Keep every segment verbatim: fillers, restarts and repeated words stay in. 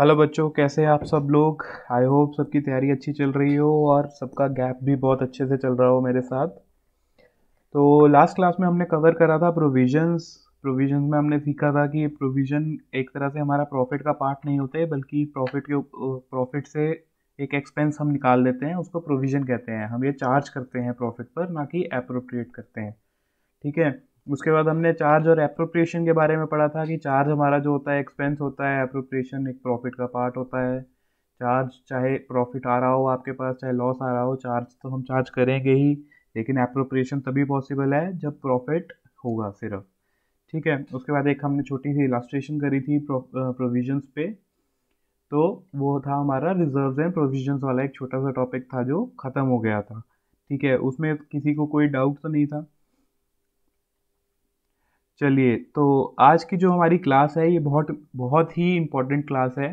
Hello बच्चों, कैसे हैं आप सब लोग। आई होप सबकी तैयारी अच्छी चल रही हो और सबका गैप भी बहुत अच्छे से चल रहा हो मेरे साथ। तो लास्ट क्लास में हमने कवर करा था प्रोविजंस। प्रोविजंस में हमने सीखा था कि प्रोविजन एक तरह से हमारा प्रॉफिट का पार्ट नहीं होते, बल्कि प्रॉफिट के प्रॉफिट से एक एक्सपेंस हम निकाल देते हैं, उसको प्रोविजन कहते हैं। हम ये चार्ज करते हैं प्रॉफिट पर, ना कि एप्रोप्रिएट करते हैं। ठीक है, उसके बाद हमने चार्ज और एप्रोप्रिएशन के बारे में पढ़ा था कि चार्ज हमारा जो होता है एक्सपेंस होता है, एप्रोप्रिएशन एक प्रॉफिट का पार्ट होता है। चार्ज चाहे प्रॉफिट आ रहा हो आपके पास, चाहे लॉस आ रहा हो, चार्ज तो हम चार्ज करेंगे ही, लेकिन एप्रोप्रिएशन तभी पॉसिबल है जब प्रॉफिट होगा सिर्फ। ठीक है, उसके बाद एक हमने छोटी सी इलास्ट्रेशन करी थी प्रोविजंस पे, तो वो था हमारा रिजर्व्स एंड प्रोविजंस वाला एक छोटा सा टॉपिक था जो ख़त्म हो गया था। ठीक है, उसमें किसी को कोई डाउट तो नहीं था। चलिए, तो आज की जो हमारी क्लास है ये बहुत बहुत ही इम्पोर्टेंट क्लास है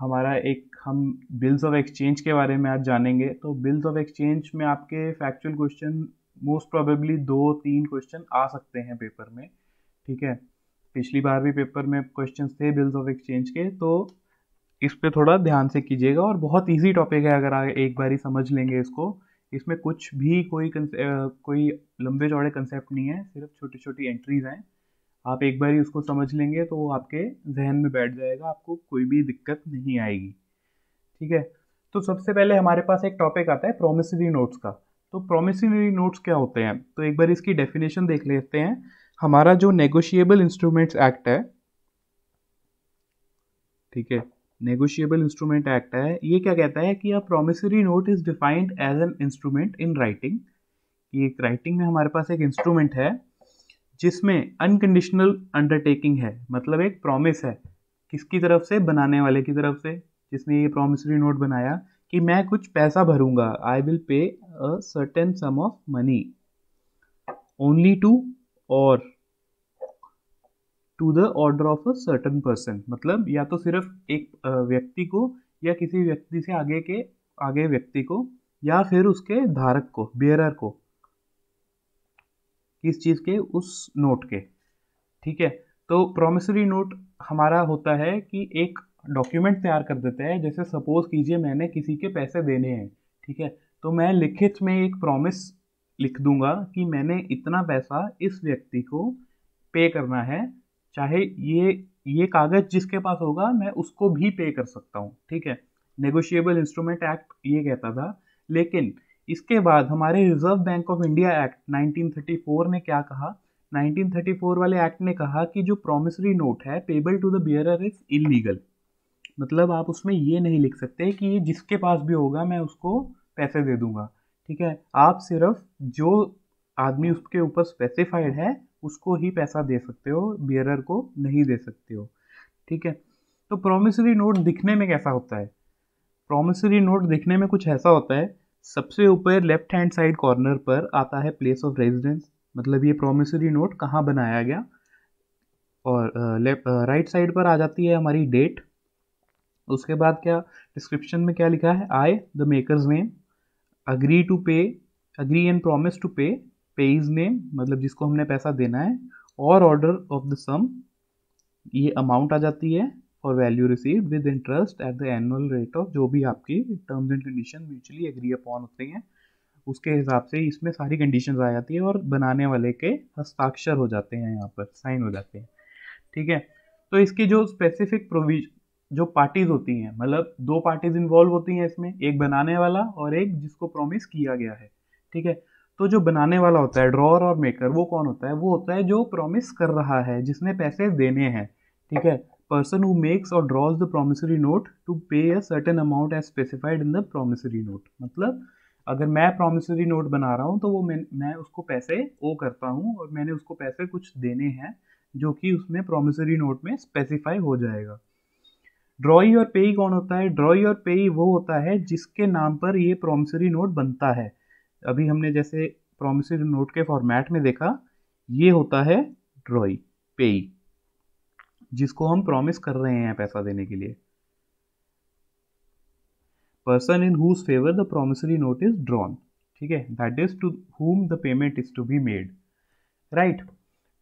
हमारा। एक हम बिल्स ऑफ एक्सचेंज के बारे में आज जानेंगे। तो बिल्स ऑफ एक्सचेंज में आपके फैक्चुअल क्वेश्चन मोस्ट प्रोबेबली दो तीन क्वेश्चन आ सकते हैं पेपर में। ठीक है, पिछली बार भी पेपर में क्वेश्चंस थे बिल्स ऑफ एक्सचेंज के, तो इस पर थोड़ा ध्यान से कीजिएगा। और बहुत ईजी टॉपिक है, अगर आप एक बार ही समझ लेंगे इसको। इसमें कुछ भी कोई कोई लंबे चौड़े कंसेप्ट नहीं है, सिर्फ छोटी छोटी एंट्रीज हैं। आप एक बार ही उसको समझ लेंगे तो वो आपके जहन में बैठ जाएगा, आपको कोई भी दिक्कत नहीं आएगी। ठीक है, तो सबसे पहले हमारे पास एक टॉपिक आता है प्रोमिसरी नोट्स का। तो प्रोमिसरी नोट्स क्या होते हैं, तो एक बार इसकी डेफिनेशन देख लेते हैं। हमारा जो नेगोशिएबल इंस्ट्रूमेंट्स एक्ट है, ठीक है, नेगोशिएबल इंस्ट्रूमेंट एक्ट है, ये क्या कहता है कि a promissory note is defined as an instrument in writing. ये एक राइटिंग में हमारे पास एक इंस्ट्रूमेंट है जिसमें अनकंडीशनल अंडरटेकिंग है, मतलब एक प्रॉमिस है किसकी तरफ से, बनाने वाले की तरफ से, जिसने ये प्रोमिसरी नोट बनाया कि मैं कुछ पैसा भरूंगा, I will pay a certain sum of money only to or to the order of a certain person, मतलब या तो सिर्फ एक व्यक्ति को या किसी व्यक्ति से आगे के आगे व्यक्ति को या फिर उसके धारक को, बेयरर को, किस चीज़ के, उस नोट के। ठीक है, तो प्रोमिसरी नोट हमारा होता है कि एक डॉक्यूमेंट तैयार कर देता है। जैसे सपोज कीजिए मैंने किसी के पैसे देने हैं, ठीक है, तो मैं लिखित में एक प्रॉमिस लिख दूंगा कि मैंने इतना पैसा इस व्यक्ति को पे करना है। चाहे ये ये कागज़ जिसके पास होगा मैं उसको भी पे कर सकता हूँ। ठीक है, नेगोशिएबल इंस्ट्रूमेंट एक्ट ये कहता था। लेकिन इसके बाद हमारे Reserve Bank of India Act nineteen thirty four ने क्या कहा, नाइनटीन थर्टी फोर वाले एक्ट ने कहा कि जो प्रोमिसरी नोट है payable to the bearer is illegal. मतलब आप उसमें ये नहीं लिख सकते कि ये जिसके पास भी होगा मैं उसको पैसे दे दूँगा। ठीक है, आप सिर्फ जो आदमी उसके ऊपर स्पेसिफाइड है उसको ही पैसा दे सकते हो, बियरर को नहीं दे सकते हो। ठीक है, तो प्रोमिसरी नोट दिखने में कैसा होता है, प्रोमिसरी नोट दिखने में कुछ ऐसा होता है। सबसे ऊपर लेफ्ट हैंड साइड कॉर्नर पर आता है प्लेस ऑफ रेजिडेंस, मतलब ये प्रोमिसरी नोट कहाँ बनाया गया। और लेफ्ट राइट साइड पर आ जाती है हमारी डेट। उसके बाद क्या, डिस्क्रिप्शन में क्या लिखा है, I the maker's name, agree to pay, agree and promise to pay, payee's name मतलब जिसको हमने पैसा देना है, और ऑर्डर ऑफ द सम, ये अमाउंट आ जाती है, और value received with interest at the annual rate of, जो भी आपकी terms and condition mutually agree upon होते हैं उसके हिसाब से इसमें सारी कंडीशंस आ जाती है, और बनाने वाले के हस्ताक्षर हो जाते हैं, यहाँ पर साइन हो जाते हैं। ठीक है, तो इसकी जो स्पेसिफिक प्रोविज जो पार्टीज होती हैं, मतलब दो पार्टीज इन्वॉल्व होती हैं इसमें, एक बनाने वाला और एक जिसको प्रॉमिस किया गया है। ठीक है, तो जो बनाने वाला होता है ड्रॉअर और मेकर, वो कौन होता है, वो होता है जो प्रॉमिस कर रहा है, जिसने पैसे देने हैं। ठीक है, पर्सन हु मेक्स और draws the promissory note to pay a certain amount as specified in the promissory note. मतलब अगर मैं प्रोमिसरी नोट बना रहा हूँ तो वो मैं मैं उसको पैसे ओ करता हूँ, और मैंने उसको पैसे कुछ देने हैं जो कि उसमें प्रोमिसरी नोट में स्पेसिफाई हो जाएगा। ड्रॉई और पेई कौन होता है, ड्रॉई और पेई वो होता है जिसके नाम पर ये प्रोमिसरी नोट बनता है। अभी हमने जैसे प्रोमिसरी नोट के फॉर्मेट में देखा, ये होता है ड्रॉई पेई, जिसको हम प्रॉमिस कर रहे हैं पैसा देने के लिए। Person in whose favour the promissory note is drawn, ठीक है, that is to whom the payment is to be made, right.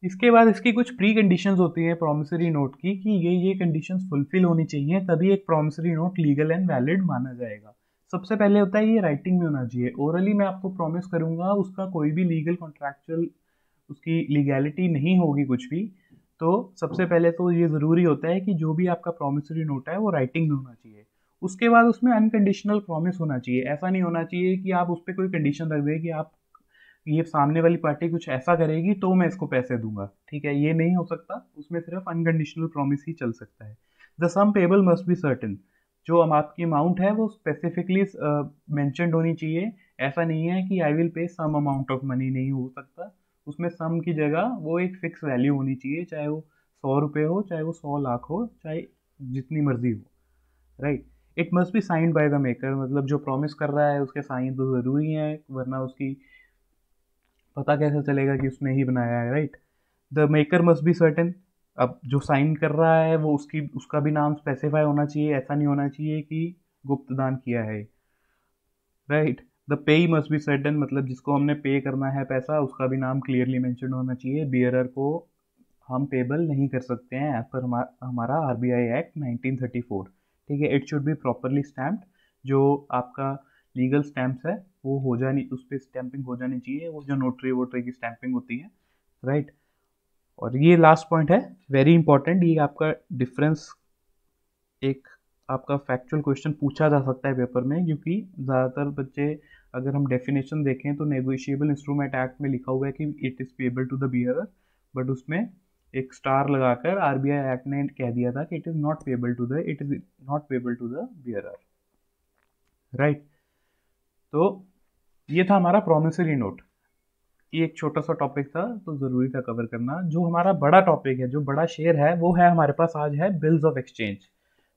इसके बाद इसकी कुछ प्री कंडीशंस होती है प्रॉमिसरी नोट की कि ये ये कंडीशंस फुलफिल होनी चाहिए तभी एक promissory note legal and valid माना जाएगा। सबसे पहले होता है ये राइटिंग में होना चाहिए। ओरली मैं आपको प्रॉमिस करूँगा उसका कोई भी लीगल कॉन्ट्रैक्चुअल उसकी लीगैलिटी नहीं होगी कुछ भी। तो सबसे पहले तो ये ज़रूरी होता है कि जो भी आपका प्रॉमिसरी नोट है वो राइटिंग में होना चाहिए। उसके बाद उसमें अनकंडीशनल प्रॉमिस होना चाहिए। ऐसा नहीं होना चाहिए कि आप उस पर कोई कंडीशन रख दें कि आप ये सामने वाली पार्टी कुछ ऐसा करेगी तो मैं इसको पैसे दूंगा, ठीक है, ये नहीं हो सकता। उसमें सिर्फ अनकंडीशनल प्रॉमिस ही चल सकता है। The sum payable must be certain, जो हम आपकी अमाउंट है वो स्पेसिफिकली मैंशनड होनी चाहिए। ऐसा नहीं है कि आई विल पे सम अमाउंट ऑफ मनी, नहीं हो सकता। उसमें सम की जगह वो एक फिक्स वैल्यू होनी चाहिए, चाहे वो सौ रुपये हो, चाहे वो सौ लाख हो, चाहे जितनी मर्जी हो, right. It must be signed by the maker, मतलब जो प्रॉमिस कर रहा है उसके साइन तो ज़रूरी है, वरना उसकी पता कैसे चलेगा कि उसने ही बनाया है, right. The maker must be certain, अब जो साइन कर रहा है वो उसकी उसका भी नाम स्पेसिफाई होना चाहिए। ऐसा नहीं होना चाहिए कि गुप्त दान किया है, राइट। द पे मस्ट बी सर्टेन, मतलब जिसको हमने पे करना है पैसा उसका भी नाम क्लियरली मेंशन होना चाहिए। बियरर को हम पेबल नहीं कर सकते हैं एज पर हमारा R B I act nineteen thirty four, ठीक है। It should be properly stamped, जो आपका लीगल स्टैम्प्स है वो हो जानी, उस पर स्टैम्पिंग हो जानी चाहिए, वो जो नोटरी वोटरी की स्टैम्पिंग होती है, राइट right? और ये लास्ट पॉइंट है वेरी इंपॉर्टेंट, ये आपका डिफरेंस एक आपका फैक्चुअल क्वेश्चन पूछा जा सकता है पेपर में, क्योंकि ज़्यादातर बच्चे अगर हम डेफिनेशन देखें तो नेगोशिएबल इंस्ट्रूमेंट एक्ट में लिखा हुआ है कि it is payable to the bearer, but उसमें एक स्टार लगाकर आरबीआई एक्ट ने कह दिया था कि it is not payable to the it is not payable to the bearer, right. तो ये था हमारा प्रॉमिसरी नोट, ये एक छोटा सा टॉपिक था तो ज़रूरी था कवर करना। जो हमारा बड़ा टॉपिक है, जो बड़ा शेयर है, वो है हमारे पास आज है बिल्स ऑफ एक्सचेंज।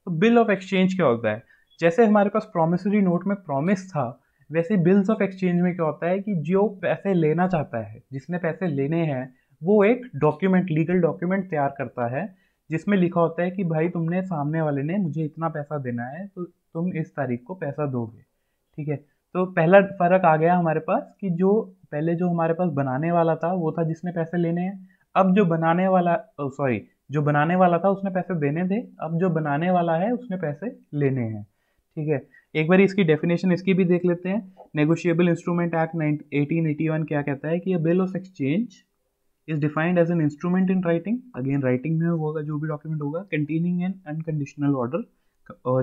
तो बिल ऑफ एक्सचेंज क्या होता है? जैसे हमारे पास प्रॉमिसरी नोट में प्रॉमिस था, वैसे बिल्स ऑफ एक्सचेंज में क्या होता है कि जो पैसे लेना चाहता है, जिसने पैसे लेने हैं, वो एक डॉक्यूमेंट, लीगल डॉक्यूमेंट तैयार करता है जिसमें लिखा होता है कि भाई तुमने, सामने वाले ने मुझे इतना पैसा देना है तो तुम इस तारीख को पैसा दोगे, ठीक है। तो पहला फ़र्क आ गया हमारे पास कि जो पहले जो हमारे पास बनाने वाला था वो था जिसने पैसे लेने हैं, अब जो बनाने वाला सॉरी जो बनाने वाला था उसने पैसे देने थे, अब जो बनाने वाला है उसने पैसे लेने हैं, ठीक है। एक बार इसकी डेफिनेशन इसकी भी देख लेते हैं। Negotiable instrument act eighteen eighty one क्या कहता है कि bill of exchange is defined as an instrument in writing, again writing में होगा जो भी डॉक्यूमेंट होगा, कंटेनिंग एन अनकंडीशनल ऑर्डर,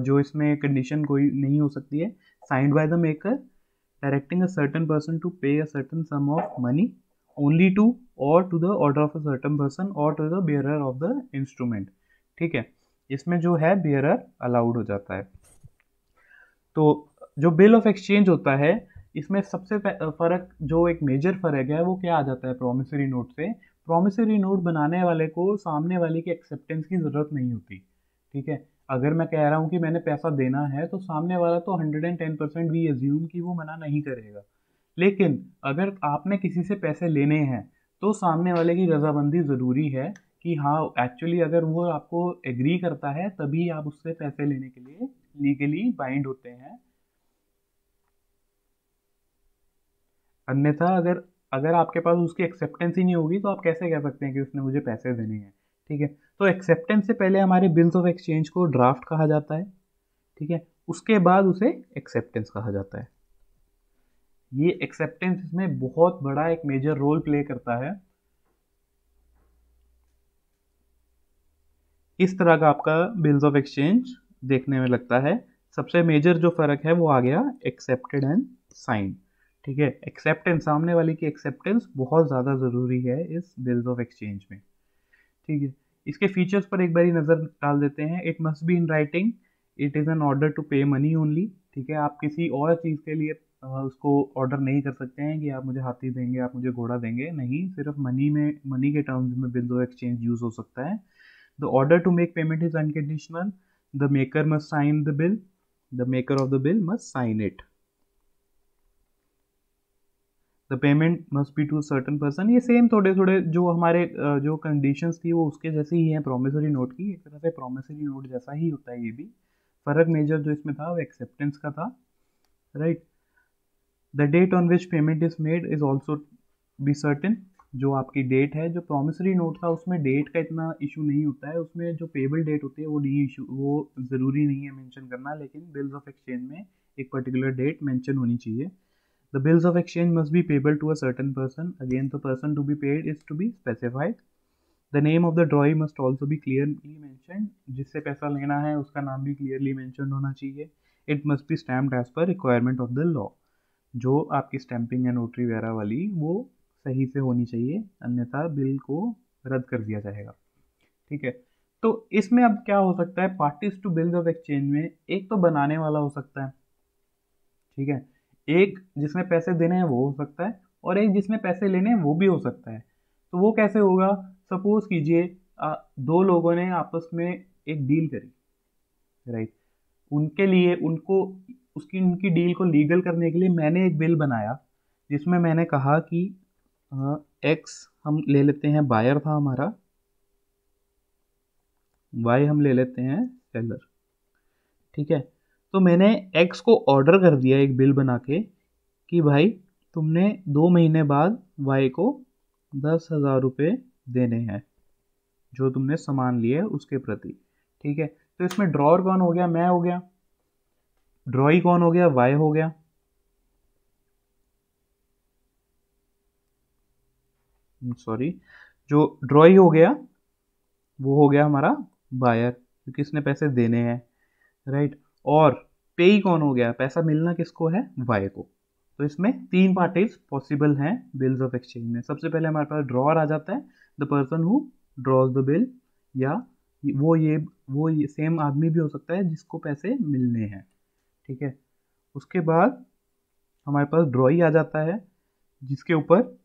जो इसमें कंडीशन कोई नहीं हो सकती है, signed by the maker, directing a certain person to pay a certain sum of money only to or to the order of a certain person or to the bearer of the instrument, ठीक है। इसमें जो है bearer allowed हो जाता है। तो जो bill of exchange होता है इसमें सबसे फ़र्क, जो एक मेजर फ़र्क है वो क्या आ जाता है प्रॉमिसरी नोट से? प्रॉमिसरी नोट बनाने वाले को सामने वाले की एक्सेप्टेंस की ज़रूरत नहीं होती, ठीक है। अगर मैं कह रहा हूँ कि मैंने पैसा देना है तो सामने वाला तो हंड्रेड एंड टेन परसेंट भी एज्यूम कि वो मना नहीं करेगा, लेकिन अगर आपने किसी से पैसे लेने हैं तो सामने वाले की रजामंदी ज़रूरी है कि हाँ एक्चुअली अगर वो आपको एग्री करता है तभी आप उससे पैसे लेने के लिए लीगली बाइंड होते हैं। अन्यथा अगर अगर आपके पास उसकी एक्सेप्टेंस ही नहीं होगी तो आप कैसे कह सकते हैं कि उसने मुझे पैसे देने हैं, ठीक है। तो एक्सेप्टेंस से पहले हमारे बिल्स ऑफ एक्सचेंज को ड्राफ्ट कहा जाता है, ठीक है, उसके बाद उसे एक्सेप्टेंस कहा जाता है। ये एक्सेप्टेंस इसमें बहुत बड़ा एक मेजर रोल प्ले करता है। इस तरह का आपका बिल्स ऑफ एक्सचेंज देखने में लगता है। सबसे मेजर जो फर्क है वो आ गया एक्सेप्टेड एंड साइन, ठीक है। एक्सेप्टेंस, सामने वाले की एक्सेप्टेंस बहुत ज़्यादा ज़रूरी है इस बिल्स ऑफ एक्सचेंज में, ठीक है। इसके फीचर्स पर एक बारी नज़र डाल देते हैं। It must be in writing, it is an order to pay money only, ठीक है। आप किसी और चीज़ के लिए उसको ऑर्डर नहीं कर सकते हैं कि आप मुझे हाथी देंगे, आप मुझे घोड़ा देंगे, नहीं, सिर्फ मनी में, मनी के टर्म्स में बिल्स ऑफ एक्सचेंज यूज़ हो सकता है। The order to make payment is unconditional, the maker must sign the bill, the maker of the bill must sign it, the payment must be to certain person. ये same थोड़े थोड़े जो हमारे जो conditions थी वो उसके जैसे ही हैं प्रॉमिसरी नोट की, एक तरह से प्रॉमिसरी नोट जैसा ही होता है। ये भी फ़र्क मेजर जो इसमें था वो एक्सेप्टेंस का था, right right? The date on which payment is made is also be certain, जो आपकी डेट है, जो प्रॉमिसरी नोट था उसमें डेट का इतना इशू नहीं होता है, उसमें जो पेबल डेट होती है वो नहीं इशू, वो ज़रूरी नहीं है मेंशन करना, लेकिन बिल्स ऑफ एक्सचेंज में एक पर्टिकुलर डेट मेंशन होनी चाहिए। The bills of exchange must be payable to a certain person, again the person to be paid is to be specified. The name of the drawee must also भी clearly mention, जिससे पैसा लेना है उसका नाम भी क्लियरली मैंशन होना चाहिए। It must be stamped as per requirement of the law, जो आपकी स्टैंपिंग या नोटरी वगैरह वाली वो सही से होनी चाहिए, अन्यथा बिल को रद्द कर दिया जाएगा। ठीक है, तो इसमें अब क्या हो सकता है, parties to bills of exchange में एक तो बनाने वाला हो सकता है, ठीक है, एक जिसमें पैसे देने हैं वो हो सकता है, और एक जिसमें पैसे लेने हैं वो भी हो सकता है। तो वो कैसे होगा, सपोज कीजिए दो लोगों ने आपस में एक डील करी, राइट, उनके लिए उनको उसकी उनकी डील को लीगल करने के लिए मैंने एक बिल बनाया जिसमें मैंने कहा कि आ, एक्स हम ले लेते हैं, बायर था हमारा, वाई हम ले लेते हैं सेलर, ठीक है। तो मैंने एक्स को ऑर्डर कर दिया एक बिल बना के कि भाई तुमने दो महीने बाद वाई को दस हज़ार रुपये देने हैं जो तुमने सामान लिए उसके प्रति, ठीक है। तो इसमें ड्रॉअर कौन हो गया, मैं हो गया, ड्रॉई कौन हो गया, वाई हो गया, सॉरी जो ड्रॉई हो गया वो हो गया हमारा बायर क्योंकि इसने पैसे देने हैं, राइट, और पेई कौन हो गया, पैसा मिलना किसको है, वाई को। तो इसमें तीन पार्टीज पॉसिबल हैं बिल्स ऑफ एक्सचेंज में। सबसे पहले हमारे पास ड्रॉअर आ जाता है, the person who draws the bill, या वो ये वो ये सेम आदमी भी हो सकता है जिसको पैसे मिलने हैं, ठीक है। उसके बाद हमारे पास ड्रॉई आ जाता है जिसके ऊपर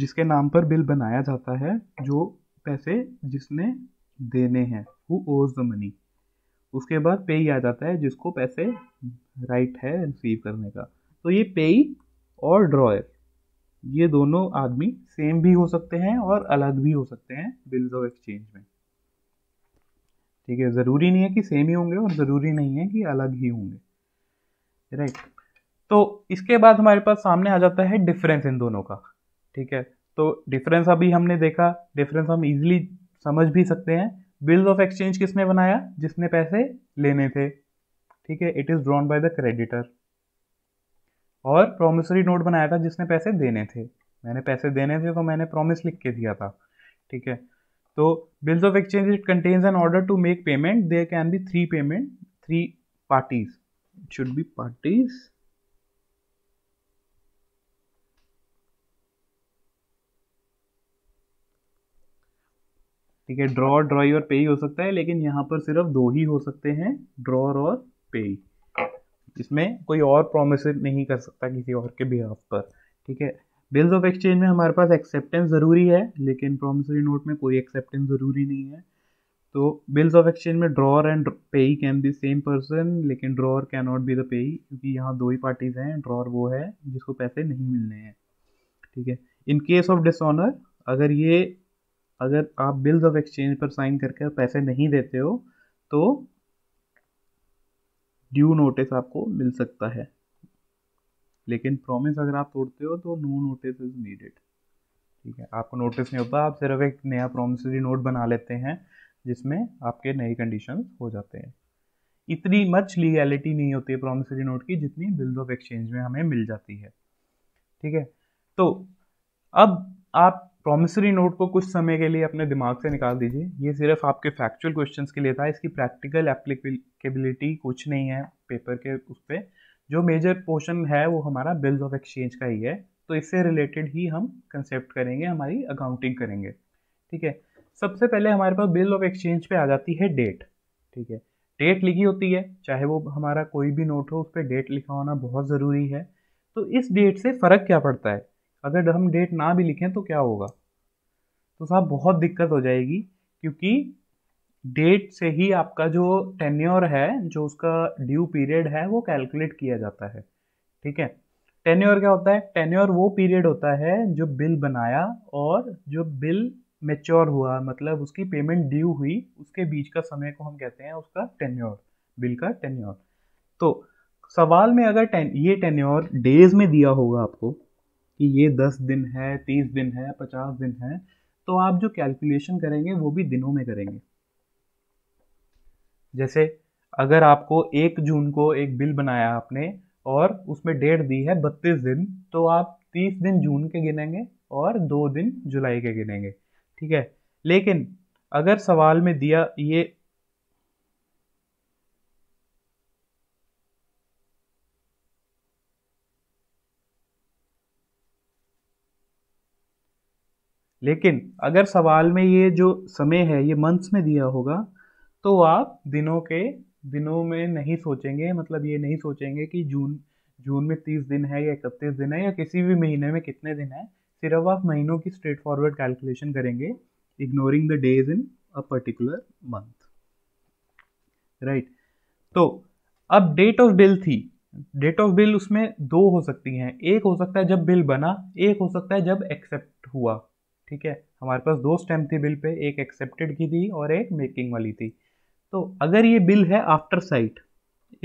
जिसके नाम पर बिल बनाया जाता है, जो पैसे जिसने देने हैं, हु ओज द मनी। उसके बाद पेई आ जाता है जिसको पैसे राइट है रिसीव करने का। तो ये पेई और ड्रॉयर ये दोनों आदमी सेम भी हो सकते हैं और अलग भी हो सकते हैं बिल्स ऑफ एक्सचेंज में, ठीक है। ज़रूरी नहीं है कि सेम ही होंगे और ज़रूरी नहीं है कि अलग ही होंगे, राइट। तो इसके बाद हमारे पास सामने आ जाता है डिफरेंस इन दोनों का, ठीक है। तो डिफरेंस अभी हमने देखा, डिफरेंस हम इजीली समझ भी सकते हैं। बिल्स ऑफ एक्सचेंज किसने बनाया, जिसने पैसे लेने थे, ठीक है, it is drawn by the creditor. और प्रॉमिसरी नोट बनाया था जिसने पैसे देने थे, मैंने पैसे देने थे तो मैंने प्रॉमिस लिख के दिया था, ठीक है। तो bills of exchange it contains an order to make payment, there can be three payment, three parties, it should be parties, ठीक है। ड्रॉ, ड्रॉई और पेई हो सकता है, लेकिन यहाँ पर सिर्फ दो ही हो सकते हैं, ड्रॉअर और पेई। इसमें कोई और प्रॉमिस नहीं कर सकता किसी और के बिहाफ पर, ठीक है। बिल्स ऑफ एक्सचेंज में हमारे पास एक्सेप्टेंस ज़रूरी है, लेकिन प्रॉमिसरी नोट में कोई एक्सेप्टेंस ज़रूरी नहीं है। तो बिल्स ऑफ एक्सचेंज में drawer and payee can be same person, लेकिन drawer can not be the payee, क्योंकि यहाँ दो ही पार्टीज हैं। ड्रॉअर वो है जिसको पैसे नहीं मिलने हैं, ठीक है। इन केस ऑफ डिसऑनर, अगर ये अगर आप बिल्स ऑफ एक्सचेंज पर साइन करके पैसे नहीं देते हो तो ड्यू नोटिस आपको मिल सकता है, लेकिन प्रॉमिस अगर आप तोड़ते हो तो नो नोटिस इज नीडेड, ठीक है। आपको नोटिस नहीं होता, आप सिर्फ एक नया प्रॉमिसरी नोट बना लेते हैं जिसमें आपके नए कंडीशंस हो जाते हैं। इतनी मच लीगैलिटी नहीं होती है प्रॉमिसरी नोट की जितनी बिल्स ऑफ एक्सचेंज में हमें मिल जाती है, ठीक है। तो अब आप प्रॉमिसरी नोट को कुछ समय के लिए अपने दिमाग से निकाल दीजिए। ये सिर्फ आपके फैक्चुअल क्वेश्चंस के लिए था, इसकी प्रैक्टिकल एप्लीकेबिलिटी कुछ नहीं है पेपर के उस पर। जो मेजर पोर्शन है वो हमारा बिल्स ऑफ एक्सचेंज का ही है, तो इससे रिलेटेड ही हम कंसेप्ट करेंगे, हमारी अकाउंटिंग करेंगे, ठीक है। सबसे पहले हमारे पास बिल ऑफ एक्सचेंज पे आ जाती है डेट, ठीक है। डेट लिखी होती है, चाहे वो हमारा कोई भी नोट हो उस पर डेट लिखा होना बहुत ज़रूरी है। तो इस डेट से फ़र्क क्या पड़ता है, अगर हम डेट ना भी लिखें तो क्या होगा, तो साहब बहुत दिक्कत हो जाएगी, क्योंकि डेट से ही आपका जो टेन्योर है, जो उसका ड्यू पीरियड है, वो कैलकुलेट किया जाता है, ठीक है। टेन्योर क्या होता है, टेन्योर वो पीरियड होता है जो बिल बनाया और जो बिल मैच्योर हुआ, मतलब उसकी पेमेंट ड्यू हुई, उसके बीच का समय को हम कहते हैं उसका टेन्योर, बिल का टेन्योर। तो सवाल में अगर टेन, ये टेन्योर डेज में दिया होगा आपको, कि ये दस दिन है, तीस दिन है, पचास दिन है, तो आप जो कैलकुलेशन करेंगे वो भी दिनों में करेंगे। जैसे अगर आपको एक जून को एक बिल बनाया आपने और उसमें डेट दी है बत्तीस दिन, तो आप तीस दिन जून के गिनेंगे और दो दिन जुलाई के गिनेंगे, ठीक है। लेकिन अगर सवाल में दिया ये लेकिन अगर सवाल में ये जो समय है ये मंथ्स में दिया होगा, तो आप दिनों के दिनों में नहीं सोचेंगे। मतलब ये नहीं सोचेंगे कि जून जून में तीस दिन है या इकतीस दिन है या किसी भी महीने में कितने दिन है, सिर्फ आप महीनों की स्ट्रेट फॉरवर्ड कैलकुलेशन करेंगे, ignoring the days in a particular month, right. तो अब डेट ऑफ बिल थी, डेट ऑफ बिल उसमें दो हो सकती हैं, एक हो सकता है जब बिल बना, एक हो सकता है जब एक्सेप्ट हुआ, ठीक है। हमारे पास दो स्टैम्प थी बिल पे, एक एक्सेप्टेड की थी और एक मेकिंग वाली थी। तो अगर ये बिल है after sight,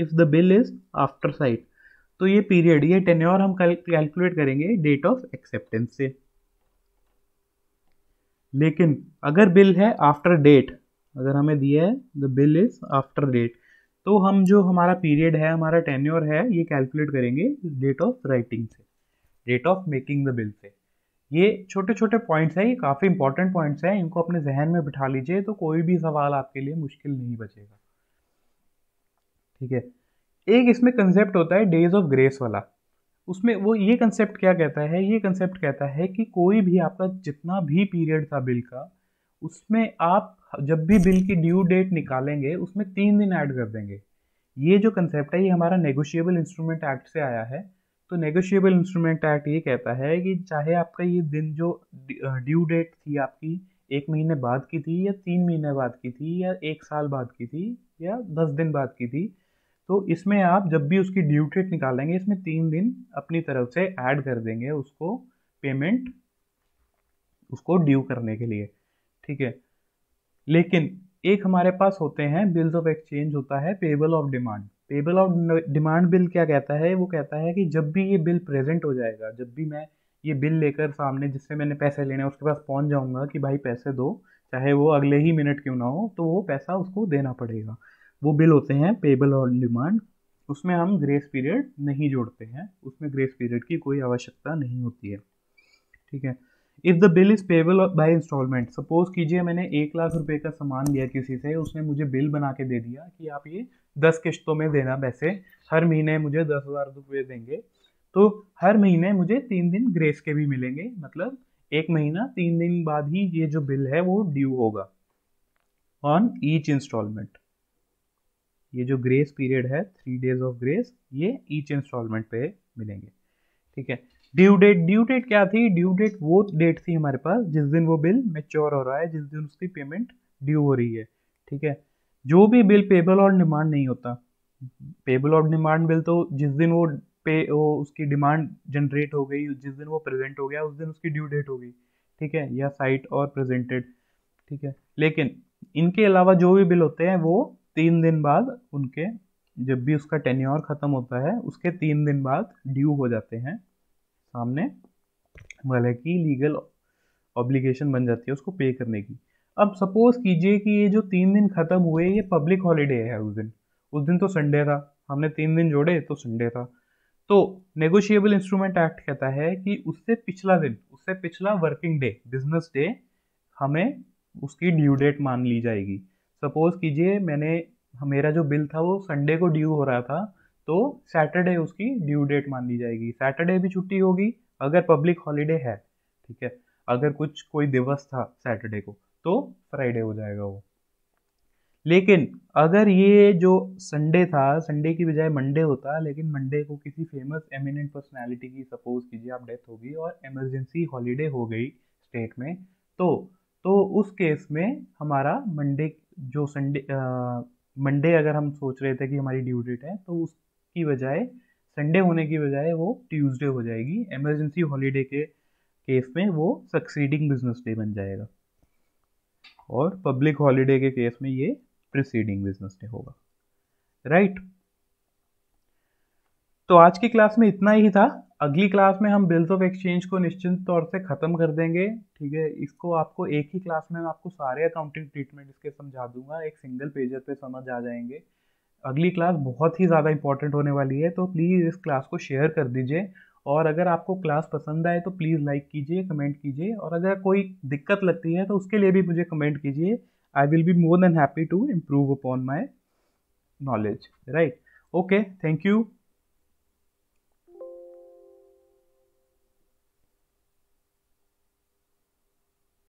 if the bill is after sight, तो ये पीरियड, ये टेन्योर हम कैलकुलेट करेंगे डेट ऑफ एक्सेप्टेंस से। लेकिन अगर बिल है आफ्टर डेट, अगर हमें दिया है the bill is after date, तो हम जो हमारा पीरियड है, हमारा टेन्योर है, ये कैलकुलेट करेंगे डेट ऑफ राइटिंग से, date of making the bill से। ये छोटे छोटे पॉइंट्स हैं, ये काफ़ी इंपॉर्टेंट पॉइंट्स हैं, इनको अपने जहन में बिठा लीजिए तो कोई भी सवाल आपके लिए मुश्किल नहीं बचेगा, ठीक है। एक इसमें कंसेप्ट होता है डेज ऑफ ग्रेस वाला, उसमें वो ये कंसेप्ट क्या कहता है, ये कंसेप्ट कहता है कि कोई भी आपका जितना भी पीरियड था बिल का, उसमें आप जब भी बिल की ड्यू डेट निकालेंगे उसमें तीन दिन ऐड कर देंगे। ये जो कंसेप्ट है ये हमारा नेगोशिएबल इंस्ट्रूमेंट एक्ट से आया है। तो नेगोशिएबल इंस्ट्रूमेंट एक्ट ये कहता है कि चाहे आपका ये दिन जो ड्यू डेट थी आपकी एक महीने बाद की थी या तीन महीने बाद की थी या एक साल बाद की थी या दस दिन बाद की थी, तो इसमें आप जब भी उसकी ड्यू डेट निकालेंगे इसमें तीन दिन अपनी तरफ से ऐड कर देंगे उसको, पेमेंट उसको ड्यू करने के लिए, ठीक है। लेकिन एक हमारे पास होते हैं बिल्स ऑफ एक्सचेंज, होता है payable of demand. Payable of demand bill क्या कहता है, वो कहता है कि जब भी ये बिल प्रेजेंट हो जाएगा, जब भी मैं ये बिल लेकर सामने जिससे मैंने पैसे लेने उसके पास पहुंच जाऊंगा कि भाई पैसे दो, चाहे वो अगले ही मिनट क्यों ना हो, तो वो पैसा उसको देना पड़ेगा। वो बिल होते हैं पेबल ऑफ डिमांड, उसमें हम ग्रेस पीरियड नहीं जोड़ते हैं, उसमें ग्रेस पीरियड की कोई आवश्यकता नहीं होती है, ठीक है। If the bill is payable by instalment, suppose कीजिए मैंने एक लाख रुपए का सामान लिया किसी से, उसने मुझे बिल बना के दे दिया कि आप ये दस किश्तों में देना, वैसे हर महीने मुझे दस हज़ार रुपये देंगे, तो हर महीने मुझे तीन दिन ग्रेस के भी मिलेंगे। मतलब एक महीना तीन दिन बाद ही ये जो बिल है वो ड्यू होगा ऑन ईच इंस्टॉलमेंट। ये जो ग्रेस पीरियड है थ्री डेज ऑफ ग्रेस, ये ईच इंस्टॉलमेंट पे मिलेंगे, ठीक है। ड्यू डेट, ड्यू डेट क्या थी, ड्यू डेट वो डेट थी हमारे पास जिस दिन वो बिल मैच्योर हो रहा है, जिस दिन उसकी पेमेंट ड्यू हो रही है, ठीक है। जो भी बिल पेबल ऑन डिमांड नहीं होता, पेबल ऑन डिमांड बिल तो जिस दिन वो पे वो उसकी डिमांड जनरेट हो गई, जिस दिन वो प्रेजेंट हो गया उस दिन उसकी ड्यू डेट हो गई, ठीक है, या साइट और प्रेजेंटेड, ठीक है। लेकिन इनके अलावा जो भी बिल होते हैं वो तीन दिन बाद, उनके जब भी उसका टेन्योर ख़त्म होता है उसके तीन दिन बाद ड्यू हो जाते हैं सामने वाले की, लीगल ऑब्लिगेशन बन जाती है उसको पे करने की। अब सपोज कीजिए कि ये जो तीन दिन ख़त्म हुए ये पब्लिक हॉलीडे है, उस दिन उस दिन तो संडे था, हमने तीन दिन जोड़े तो संडे था। तो नेगोशिएबल इंस्ट्रूमेंट एक्ट कहता है कि उससे पिछला दिन, उससे पिछला वर्किंग डे, बिजनेस डे, हमें उसकी ड्यू डेट मान ली जाएगी। सपोज कीजिए मैंने, मेरा जो बिल था वो संडे को ड्यू हो रहा था, तो सैटरडे उसकी ड्यू डेट मान ली जाएगी। सैटरडे भी छुट्टी होगी अगर पब्लिक हॉलीडे है, ठीक है। अगर कुछ कोई दिवस था सैटरडे को तो फ्राइडे हो जाएगा वो। लेकिन अगर ये जो संडे था, संडे की बजाय मंडे होता, लेकिन मंडे को किसी फेमस एमिनेंट पर्सनैलिटी की सपोज कीजिए आप डेथ हो गई और इमरजेंसी हॉलीडे हो गई स्टेट में, तो तो उस केस में हमारा मंडे जो संडे मंडे अगर हम सोच रहे थे कि हमारी ड्यू डेट है, तो उस की बजाय संडे होने की बजाय वो ट्यूसडे हो जाएगी। एमरजेंसी हॉलीडे के केस में वो सक्सीडिंग बिजनेस डे बन जाएगा और पब्लिक हॉलीडे के केस में ये प्रीसीडिंग बिजनेस डे होगा, राइट। तो आज की क्लास में इतना ही था। अगली क्लास में हम बिल्स ऑफ एक्सचेंज को निश्चित तौर से ख़त्म कर देंगे, ठीक है। इसको आपको एक ही क्लास में मैं आपको सारे अकाउंटिंग ट्रीटमेंट इसके समझा दूंगा, एक सिंगल पेजर पे समझ आ जाएंगे। अगली क्लास बहुत ही ज़्यादा इंपॉर्टेंट होने वाली है, तो प्लीज़ इस क्लास को शेयर कर दीजिए। और अगर आपको क्लास पसंद आए तो प्लीज़ लाइक कीजिए, कमेंट कीजिए, और अगर कोई दिक्कत लगती है तो उसके लिए भी मुझे कमेंट कीजिए। I will be more than happy to improve upon my knowledge, right. Okay, thank you.